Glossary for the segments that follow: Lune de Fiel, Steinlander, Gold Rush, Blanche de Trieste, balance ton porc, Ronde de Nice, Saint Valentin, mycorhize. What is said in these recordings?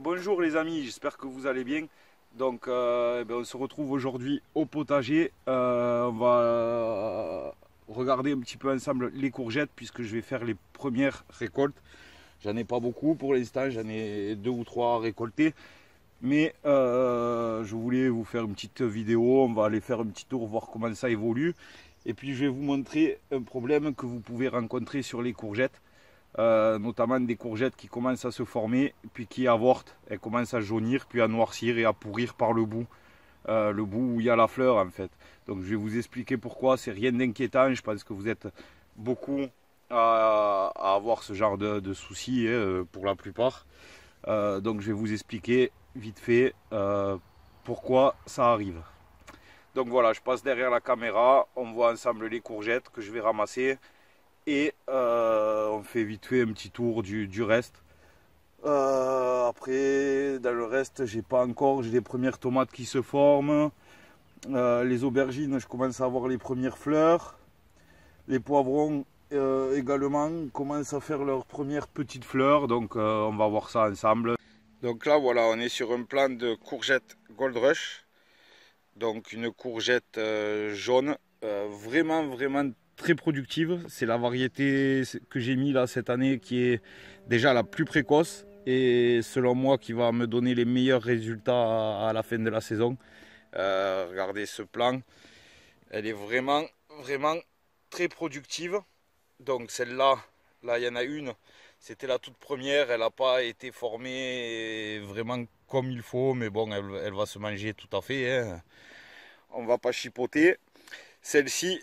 Bonjour les amis, j'espère que vous allez bien. Donc on se retrouve aujourd'hui au potager. On va regarder un petit peu ensemble les courgettes puisque je vais faire les premières récoltes. J'en ai pas beaucoup pour l'instant, j'en ai 2 ou 3 à récolter. Mais je voulais vous faire une petite vidéo, on va aller faire un petit tour, voir comment ça évolue. Et puis je vais vous montrer un problème que vous pouvez rencontrer sur les courgettes. Notamment des courgettes qui commencent à se former, puis qui avortent, elles commencent à jaunir, puis à noircir et à pourrir par le bout où il y a la fleur en fait. Donc je vais vous expliquer pourquoi, c'est rien d'inquiétant, je pense que vous êtes beaucoup à avoir ce genre de soucis pour la plupart. Donc je vais vous expliquer vite fait pourquoi ça arrive. Donc voilà, je passe derrière la caméra, on voit ensemble les courgettes que je vais ramasser. Et on fait vite fait un petit tour du reste. Après, dans le reste, j'ai les premières tomates qui se forment. Les aubergines, je commence à avoir les premières fleurs. Les poivrons également commencent à faire leurs premières petites fleurs. Donc on va voir ça ensemble. Donc là, voilà, on est sur un plan de courgettes Gold Rush. Donc une courgette jaune, vraiment très productive, c'est la variété que j'ai mis là cette année qui est déjà la plus précoce et selon moi qui va me donner les meilleurs résultats à la fin de la saison. Regardez ce plan, elle est vraiment très productive. Donc celle-là, là il y en a une, c'était la toute première, elle n'a pas été formée vraiment comme il faut, mais bon elle va se manger tout à fait, hein. On va pas chipoter. Celle-ci,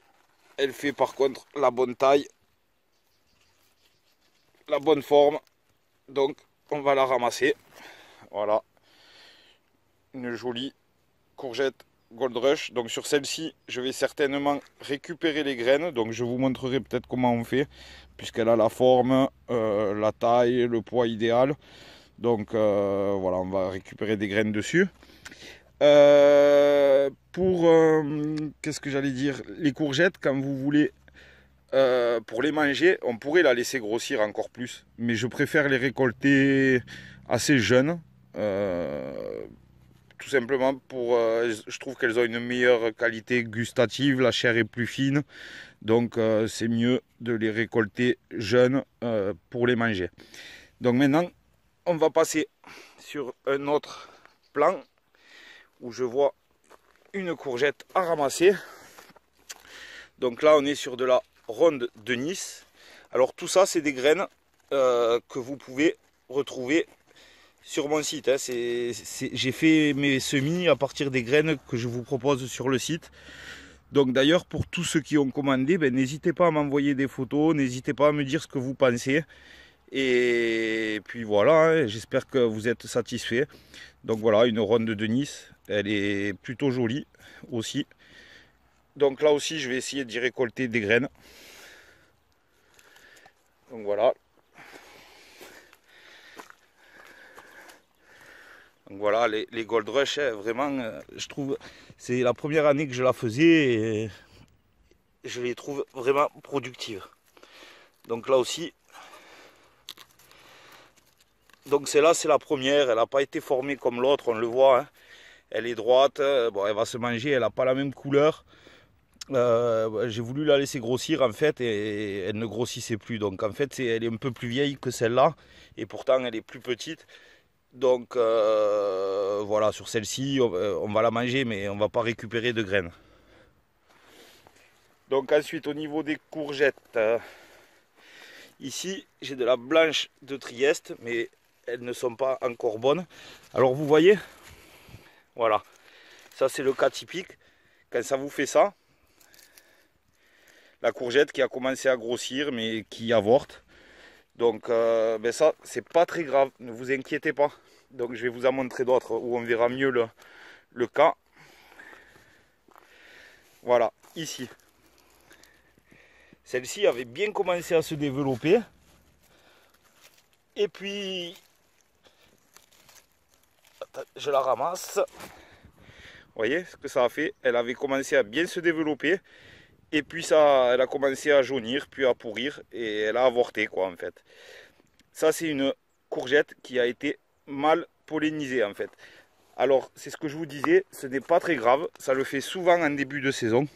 elle fait par contre la bonne taille, la bonne forme, donc on va la ramasser. Voilà, une jolie courgette Gold Rush. Donc sur celle-ci, je vais certainement récupérer les graines, donc je vous montrerai peut-être comment on fait, puisqu'elle a la forme, la taille, le poids idéal. Donc voilà, on va récupérer des graines dessus. Qu'est-ce que j'allais dire, les courgettes, quand vous voulez, pour les manger, on pourrait la laisser grossir encore plus, mais je préfère les récolter assez jeunes, tout simplement pour, je trouve qu'elles ont une meilleure qualité gustative, la chair est plus fine, donc c'est mieux de les récolter jeunes pour les manger. Donc maintenant, on va passer sur un autre plan, où je vois une courgette à ramasser. Donc là on est sur de la Ronde de Nice. Alors tout ça c'est des graines que vous pouvez retrouver sur mon site, hein. J'ai fait mes semis à partir des graines que je vous propose sur le site. Donc d'ailleurs pour tous ceux qui ont commandé, n'hésitez pas à m'envoyer des photos, n'hésitez pas à me dire ce que vous pensez. Et puis voilà, hein, j'espère que vous êtes satisfaits. Donc voilà, une Ronde de Nice, elle est plutôt jolie aussi. Donc là aussi, je vais essayer d'y récolter des graines. Donc voilà. Donc voilà, les Gold Rush, hein, vraiment, je trouve, c'est la première année que je la faisais et je les trouve vraiment productives. Donc là aussi... Donc celle-là, c'est la première, elle n'a pas été formée comme l'autre, on le voit, hein. Elle est droite, bon, elle va se manger, elle n'a pas la même couleur. J'ai voulu la laisser grossir en fait et elle ne grossissait plus. Donc en fait, elle est un peu plus vieille que celle-là et pourtant elle est plus petite. Donc voilà, sur celle-ci, on va la manger mais on ne va pas récupérer de graines. Donc ensuite, au niveau des courgettes, ici j'ai de la Blanche de Trieste mais... elles ne sont pas encore bonnes. Alors vous voyez, voilà, ça c'est le cas typique. Quand ça vous fait ça, la courgette qui a commencé à grossir mais qui avorte. Donc ça c'est pas très grave, ne vous inquiétez pas. Donc je vais vous en montrer d'autres où on verra mieux le cas. Voilà, ici. Celle-ci avait bien commencé à se développer. Et puis... je la ramasse. Vous voyez ce que ça a fait? Elle avait commencé à bien se développer et puis ça, elle a commencé à jaunir puis à pourrir et elle a avorté quoi en fait. Ça c'est une courgette qui a été mal pollinisé en fait. Alors c'est ce que je vous disais, ce n'est pas très grave, ça le fait souvent en début de saison.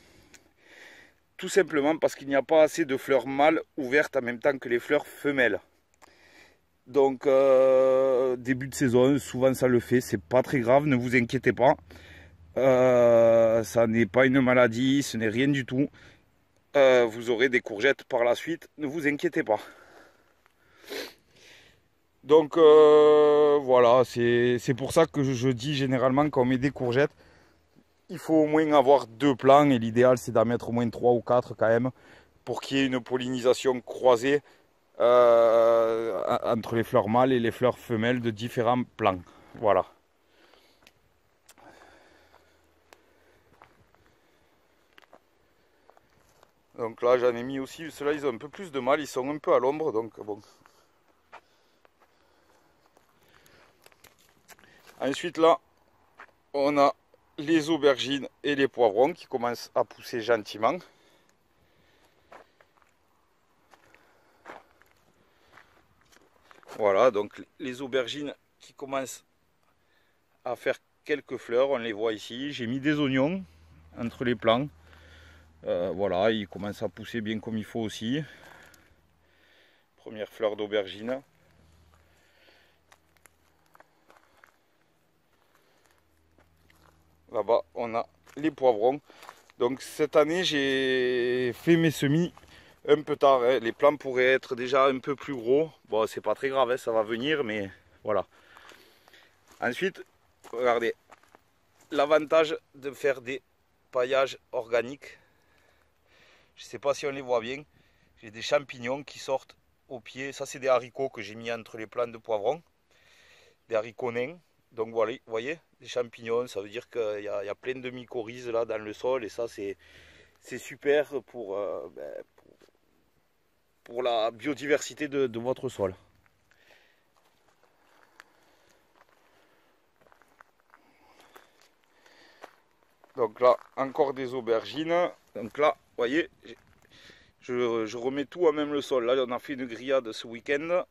Tout simplement parce qu'il n'y a pas assez de fleurs mâles ouvertes en même temps que les fleurs femelles. Donc début de saison, souvent ça le fait, c'est pas très grave, ne vous inquiétez pas. Ça n'est pas une maladie, ce n'est rien du tout. Vous aurez des courgettes par la suite, ne vous inquiétez pas. Donc voilà, c'est pour ça que je dis généralement quand on met des courgettes, il faut au moins avoir 2 plants et l'idéal c'est d'en mettre au moins 3 ou 4 quand même pour qu'il y ait une pollinisation croisée entre les fleurs mâles et les fleurs femelles de différents plants. Voilà. Donc là j'en ai mis aussi, ceux-là ils ont un peu plus de mal, ils sont un peu à l'ombre donc bon. Ensuite là, on a les aubergines et les poivrons qui commencent à pousser gentiment. Voilà, donc les aubergines qui commencent à faire quelques fleurs, on les voit ici. J'ai mis des oignons entre les plants. Voilà, ils commencent à pousser bien comme il faut aussi. Première fleur d'aubergine. Là-bas, on a les poivrons. Donc cette année, j'ai fait mes semis un peu tard. Hein. Les plants pourraient être déjà un peu plus gros. Bon, c'est pas très grave, hein, ça va venir, mais voilà. Ensuite, regardez, l'avantage de faire des paillages organiques. Je sais pas si on les voit bien. J'ai des champignons qui sortent au pied. Ça, c'est des haricots que j'ai mis entre les plants de poivrons. Des haricots nains. Donc voilà, vous voyez, des champignons, ça veut dire qu'il y a plein de mycorhizes là dans le sol et ça c'est super pour la biodiversité de votre sol. Donc là, encore des aubergines. Donc là, vous voyez, je remets tout à même le sol. Là, on a fait une grillade ce week-end.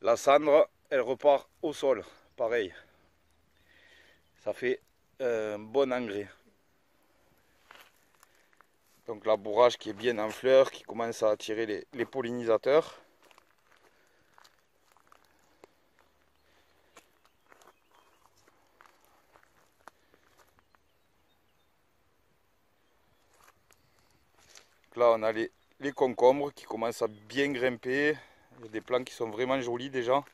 La cendre, elle repart au sol, pareil. Ça fait un bon engrais. Donc la bourrage qui est bien en fleurs, qui commence à attirer les pollinisateurs. Donc là on a les concombres qui commencent à bien grimper. Il y a des plants qui sont vraiment jolis déjà.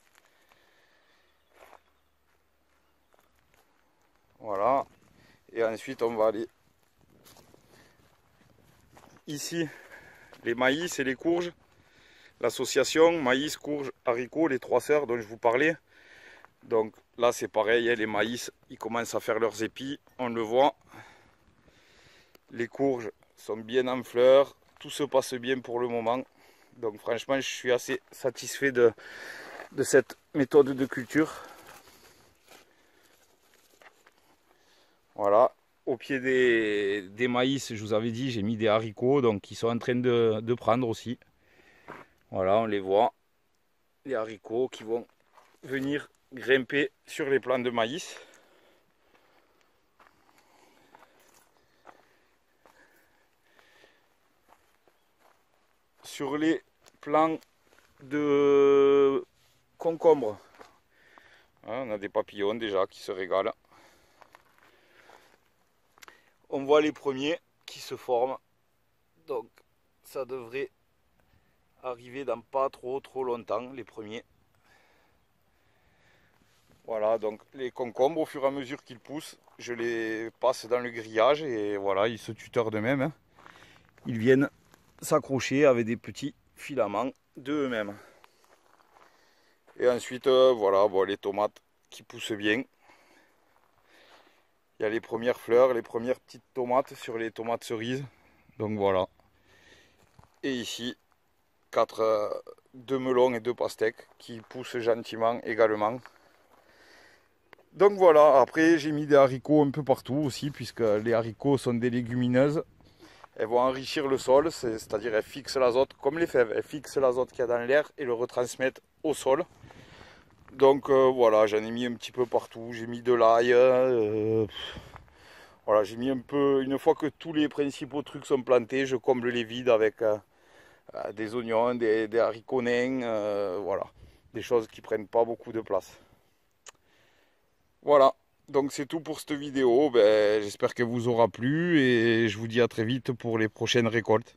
Voilà, et ensuite on va aller ici, les maïs et les courges, l'association maïs, courges, haricots, les 3 sœurs dont je vous parlais. Donc là c'est pareil, les maïs, ils commencent à faire leurs épis, on le voit. Les courges sont bien en fleurs, tout se passe bien pour le moment. Donc franchement je suis assez satisfait de cette méthode de culture. Voilà, au pied des maïs, je vous avais dit, j'ai mis des haricots, donc ils sont en train de prendre aussi. Voilà, on les voit, les haricots qui vont venir grimper sur les plants de maïs. Sur les plants de concombres, on a des papillons déjà qui se régalent. On voit les premiers qui se forment, donc ça devrait arriver dans pas trop longtemps, les premiers. Voilà, donc les concombres, au fur et à mesure qu'ils poussent, je les passe dans le grillage et voilà, ils se tutorent d'eux-mêmes. Hein. Ils viennent s'accrocher avec des petits filaments d'eux-mêmes. Et ensuite, voilà, bon, les tomates qui poussent bien. Il y a les premières fleurs, les premières petites tomates sur les tomates cerises. Donc voilà. Et ici, 2 melons et 2 pastèques qui poussent gentiment également. Donc voilà, après j'ai mis des haricots un peu partout aussi, puisque les haricots sont des légumineuses. Elles vont enrichir le sol, c'est-à-dire elles fixent l'azote comme les fèves. Elles fixent l'azote qu'il y a dans l'air et le retransmettent au sol. Donc voilà, j'en ai mis un petit peu partout, j'ai mis de l'ail, voilà, j'ai mis un peu, une fois que tous les principaux trucs sont plantés, je comble les vides avec des oignons, des haricots nains, voilà, des choses qui prennent pas beaucoup de place. Voilà, donc c'est tout pour cette vidéo, j'espère qu'elle vous aura plu et je vous dis à très vite pour les prochaines récoltes.